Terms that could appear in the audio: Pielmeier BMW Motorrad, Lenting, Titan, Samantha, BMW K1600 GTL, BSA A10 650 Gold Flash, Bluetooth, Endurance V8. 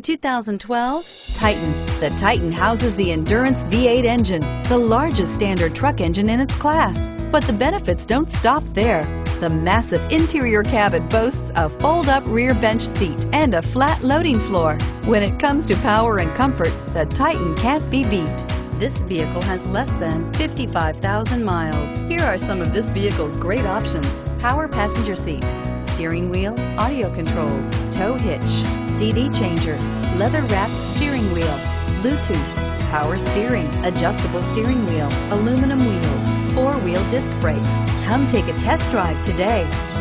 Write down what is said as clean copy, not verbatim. The 2012 Titan. The Titan houses the Endurance V8 engine, the largest standard truck engine in its class. But the benefits don't stop there. The massive interior cabin boasts a fold-up rear bench seat and a flat loading floor. When it comes to power and comfort, the Titan can't be beat. This vehicle has less than 55,000 miles. Here are some of this vehicle's great options: power passenger seat, steering wheel audio controls, tow hitch, CD changer, leather-wrapped steering wheel, Bluetooth, power steering, adjustable steering wheel, aluminum wheels, four-wheel disc brakes. Come take a test drive today.